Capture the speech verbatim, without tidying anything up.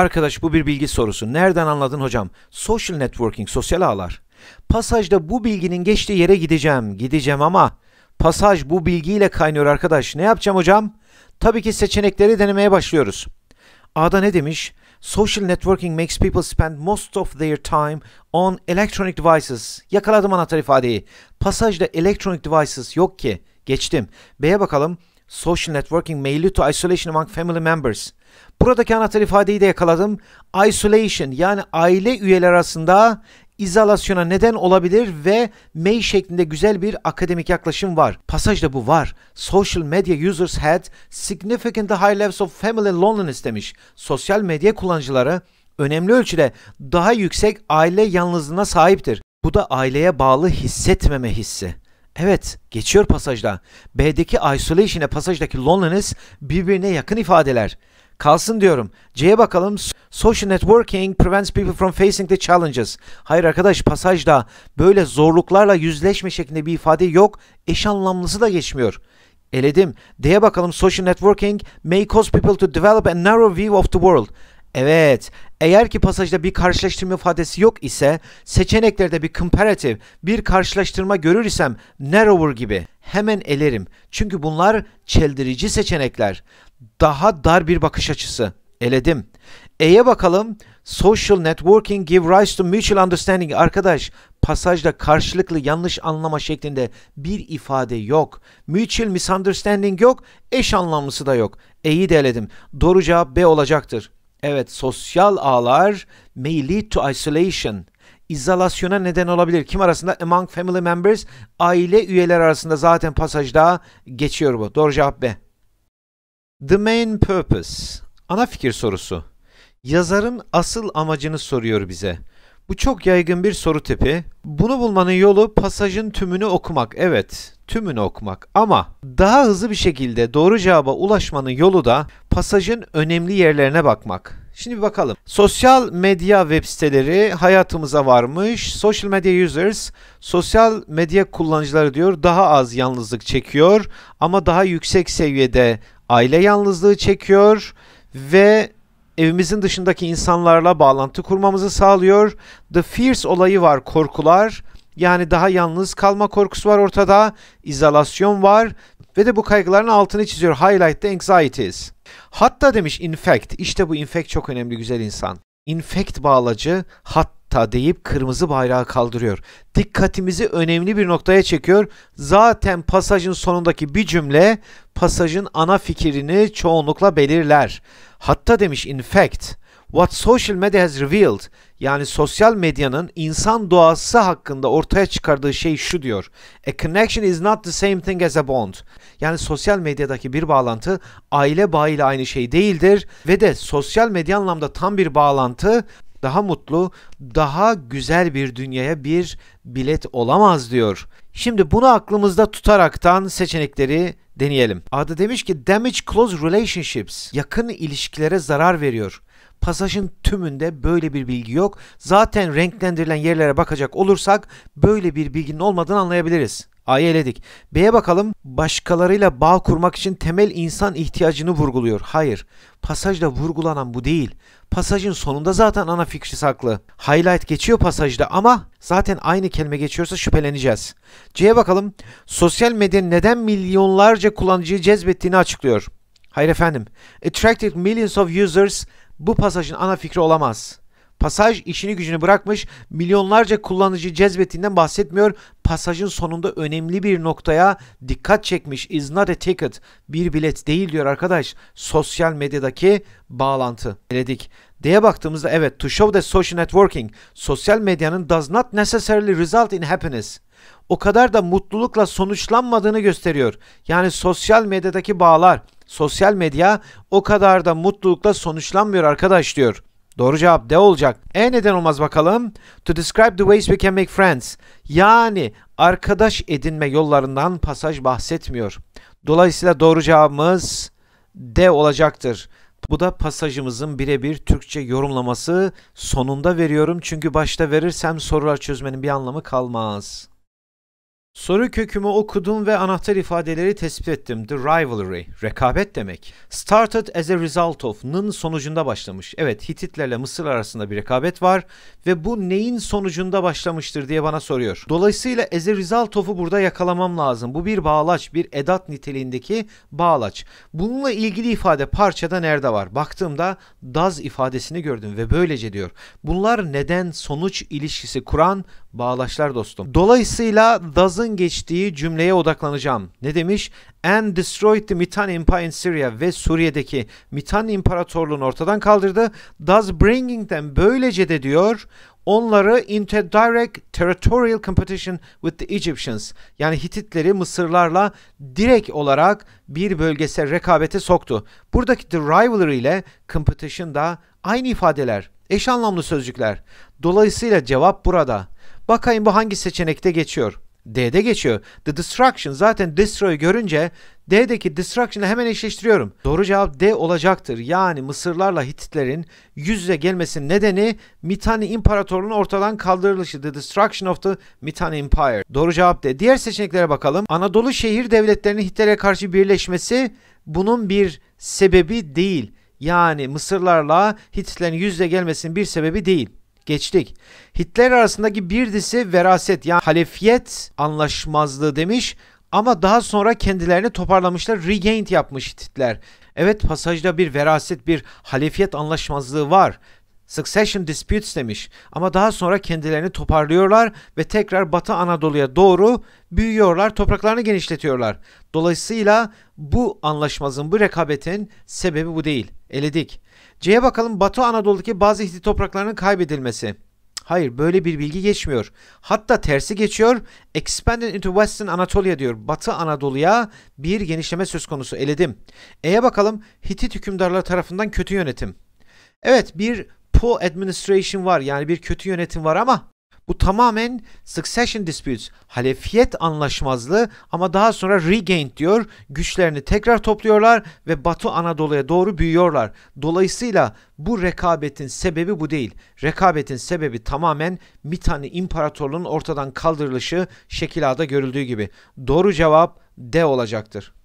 Arkadaş bu bir bilgi sorusu. Nereden anladın hocam? Social networking, sosyal ağlar. Pasajda bu bilginin geçtiği yere gideceğim. Gideceğim ama pasaj bu bilgiyle kaynıyor arkadaş. Ne yapacağım hocam? Tabii ki seçenekleri denemeye başlıyoruz. A'da ne demiş? Social networking makes people spend most of their time on electronic devices. Yakaladım anahtar ifadeyi. Pasajda electronic devices yok ki. Geçtim. B'ye bakalım. Social networking may lead to isolation among family members. Buradaki anahtar ifadeyi de yakaladım. Isolation, yani aile üyeleri arasında izolasyona neden olabilir ve may şeklinde güzel bir akademik yaklaşım var. Pasajda bu var. Social media users had significantly high levels of family loneliness demiş. Sosyal medya kullanıcıları önemli ölçüde daha yüksek aile yalnızlığına sahiptir. Bu da aileye bağlı hissetmeme hissi. Evet, geçiyor pasajda. B'deki isolation ile pasajdaki loneliness birbirine yakın ifadeler. Kalsın diyorum. C'ye bakalım. Social networking prevents people from facing the challenges. Hayır arkadaş, pasajda böyle zorluklarla yüzleşme şeklinde bir ifade yok. Eş anlamlısı da geçmiyor. Eledim. D'ye bakalım. Social networking may cause people to develop a narrow view of the world. Evet, eğer ki pasajda bir karşılaştırma ifadesi yok ise, seçeneklerde bir comparative, bir karşılaştırma görür isem narrower gibi hemen elerim. Çünkü bunlar çeldirici seçenekler. Daha dar bir bakış açısı. Eledim. E'ye bakalım. Social networking give rise to mutual understanding. Arkadaş, pasajda karşılıklı yanlış anlama şeklinde bir ifade yok. Mutual misunderstanding yok, eş anlamlısı da yok. E'yi de eledim. Doğru cevap B olacaktır. Evet, sosyal ağlar may lead to isolation. İzolasyona neden olabilir. Kim arasında? Among family members. Aile üyeleri arasında zaten pasajda geçiyor bu. Doğru cevap B. The main purpose. Ana fikir sorusu. Yazarın asıl amacını soruyor bize. Bu çok yaygın bir soru tipi. Bunu bulmanın yolu pasajın tümünü okumak. Evet, tümünü okumak. Ama daha hızlı bir şekilde doğru cevaba ulaşmanın yolu da pasajın önemli yerlerine bakmak. Şimdi bir bakalım. Sosyal medya web siteleri hayatımıza varmış. Social media users, sosyal medya kullanıcıları diyor, daha az yalnızlık çekiyor ama daha yüksek seviyede aile yalnızlığı çekiyor ve evimizin dışındaki insanlarla bağlantı kurmamızı sağlıyor. The fears olayı var, korkular. Yani daha yalnız kalma korkusu var ortada. İzolasyon var. Ve de bu kaygıların altını çiziyor. Highlight the anxieties. Hatta demiş, in fact. İşte bu in fact çok önemli güzel insan. In fact bağlacı hatta deyip kırmızı bayrağı kaldırıyor. Dikkatimizi önemli bir noktaya çekiyor. Zaten pasajın sonundaki bir cümle pasajın ana fikrini çoğunlukla belirler. Hatta demiş, in fact, what social media has revealed, yani sosyal medyanın insan doğası hakkında ortaya çıkardığı şey şu diyor. A connection is not the same thing as a bond. Yani sosyal medyadaki bir bağlantı aile bağıyla aynı şey değildir ve de sosyal medya anlamda tam bir bağlantı daha mutlu, daha güzel bir dünyaya bir bilet olamaz diyor. Şimdi bunu aklımızda tutaraktan seçenekleri deneyelim. A'da demiş ki damage close relationships, yakın ilişkilere zarar veriyor. Pasajın tümünde böyle bir bilgi yok. Zaten renklendirilen yerlere bakacak olursak böyle bir bilginin olmadığını anlayabiliriz. A'yı eledik. B'ye bakalım. Başkalarıyla bağ kurmak için temel insan ihtiyacını vurguluyor. Hayır. Pasajda vurgulanan bu değil. Pasajın sonunda zaten ana fikri saklı. Highlight geçiyor pasajda ama zaten aynı kelime geçiyorsa şüpheleneceğiz. C'ye bakalım. Sosyal medyanın neden milyonlarca kullanıcıyı cezbettiğini açıklıyor. Hayır efendim. Attracted millions of users. Bu pasajın ana fikri olamaz. Pasaj işini gücünü bırakmış, milyonlarca kullanıcı cezbettiğinden bahsetmiyor. Pasajın sonunda önemli bir noktaya dikkat çekmiş. Is not a ticket. Bir bilet değil diyor arkadaş. Sosyal medyadaki bağlantı. Eledik. D'ye baktığımızda evet, to show that social networking, sosyal medyanın does not necessarily result in happiness, o kadar da mutlulukla sonuçlanmadığını gösteriyor. Yani sosyal medyadaki bağlar, sosyal medya o kadar da mutlulukla sonuçlanmıyor arkadaş diyor. Doğru cevap D olacak. E neden olmaz bakalım? To describe the ways we can make friends. Yani arkadaş edinme yollarından pasaj bahsetmiyor. Dolayısıyla doğru cevabımız D olacaktır. Bu da pasajımızın birebir Türkçe yorumlaması. Sonunda veriyorum çünkü başta verirsem sorular çözmenin bir anlamı kalmaz. Soru kökümü okudum ve anahtar ifadeleri tespit ettim. The rivalry, rekabet demek. Started as a result of'nın sonucunda başlamış. Evet, Hititlerle Mısır arasında bir rekabet var ve bu neyin sonucunda başlamıştır diye bana soruyor. Dolayısıyla as a result of'u burada yakalamam lazım. Bu bir bağlaç, bir edat niteliğindeki bağlaç. Bununla ilgili ifade parçada nerede var? Baktığımda does ifadesini gördüm ve böylece diyor. Bunlar neden sonuç ilişkisi kuran bağlaçlar dostum. Dolayısıyla does'ın geçtiği cümleye odaklanacağım. Ne demiş? And destroyed the Mitanni Empire in Syria ve Suriye'deki Mitanni İmparatorluğunu ortadan kaldırdı. Thus bringing them, böylece de diyor, onları into direct territorial competition with the Egyptians, yani Hititleri Mısırlarla direkt olarak bir bölgesel rekabete soktu. Buradaki the rivalry ile competition da aynı ifadeler, eş anlamlı sözcükler. Dolayısıyla cevap burada. Bakayım bu hangi seçenekte geçiyor? D'de geçiyor. The destruction, zaten destroy görünce D'deki destruction'ı hemen eşleştiriyorum. Doğru cevap D olacaktır. Yani Mısırlarla Hititlerin yüz yüze gelmesinin nedeni Mitanni İmparatorluğu'nun ortadan kaldırılışı. The destruction of the Mitanni Empire. Doğru cevap D. Diğer seçeneklere bakalım. Anadolu şehir devletlerinin Hititlere karşı birleşmesi bunun bir sebebi değil. Yani Mısırlarla Hititlerin yüz yüze gelmesinin bir sebebi değil. Geçtik. Hititler arasındaki bir dizi veraset, yani halefiyet anlaşmazlığı demiş ama daha sonra kendilerini toparlamışlar. Regained yapmış Hititler. Evet, pasajda bir veraset, bir halefiyet anlaşmazlığı var. Succession disputes demiş ama daha sonra kendilerini toparlıyorlar ve tekrar Batı Anadolu'ya doğru büyüyorlar, topraklarını genişletiyorlar. Dolayısıyla bu anlaşmazın, bu rekabetin sebebi bu değil. Eledik. C'ye bakalım. Batı Anadolu'daki bazı Hitit topraklarının kaybedilmesi. Hayır, böyle bir bilgi geçmiyor. Hatta tersi geçiyor. Expanded into Western Anatolia diyor. Batı Anadolu'ya bir genişleme söz konusu. Eledim. E'ye bakalım. Hitit hükümdarları tarafından kötü yönetim. Evet, bir poor administration var, yani bir kötü yönetim var ama bu tamamen succession disputes, halefiyet anlaşmazlığı ama daha sonra regained diyor. Güçlerini tekrar topluyorlar ve Batı Anadolu'ya doğru büyüyorlar. Dolayısıyla bu rekabetin sebebi bu değil. Rekabetin sebebi tamamen Mitanni İmparatorluğu'nun ortadan kaldırılışı, şekil A'da görüldüğü gibi. Doğru cevap D olacaktır.